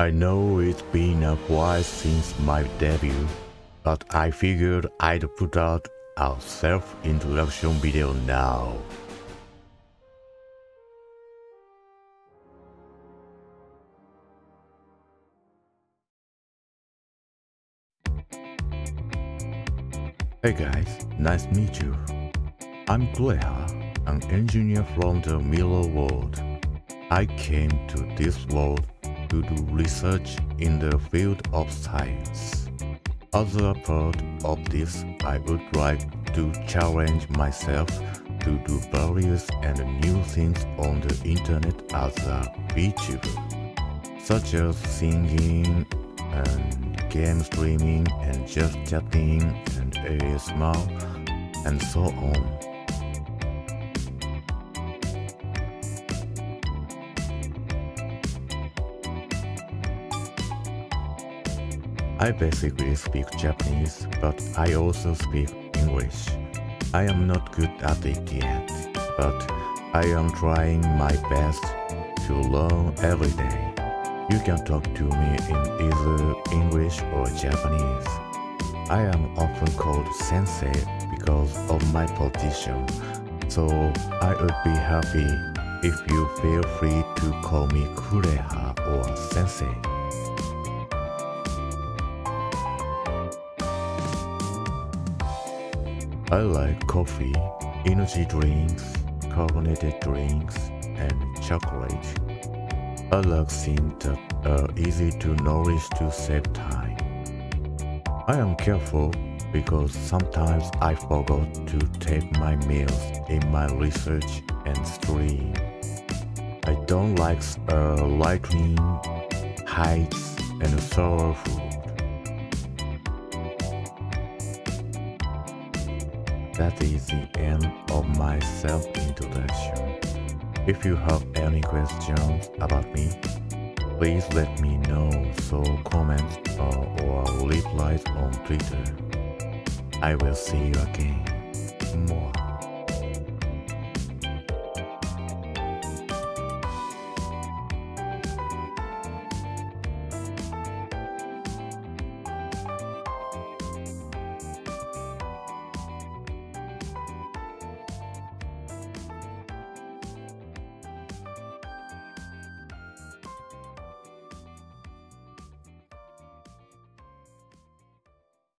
I know it's been a while since my debut, but I figured I'd put out a self-introduction video now. Hey guys, nice to meet you. I'm Kureha, an engineer from the mirror world. I came to this world to do research in the field of science. As a part of this, I would like to challenge myself to do various and new things on the internet as a VTuber, such as singing and game streaming and just chatting and ASMR and so on. I basically speak Japanese, but I also speak English. I am not good at it yet, but I am trying my best to learn every day. You can talk to me in either English or Japanese. I am often called sensei because of my position, so I would be happy if you feel free to call me Kureha or sensei. I like coffee, energy drinks, carbonated drinks, and chocolate. I like things that are easy to nourish to save time. I am careful because sometimes I forgot to take my meals in my research and stream. I don't like lightning, heights, and sour food. That is the end of my self-introduction. If you have any questions about me, please let me know through comments or replies on Twitter. I will see you again. Mwah.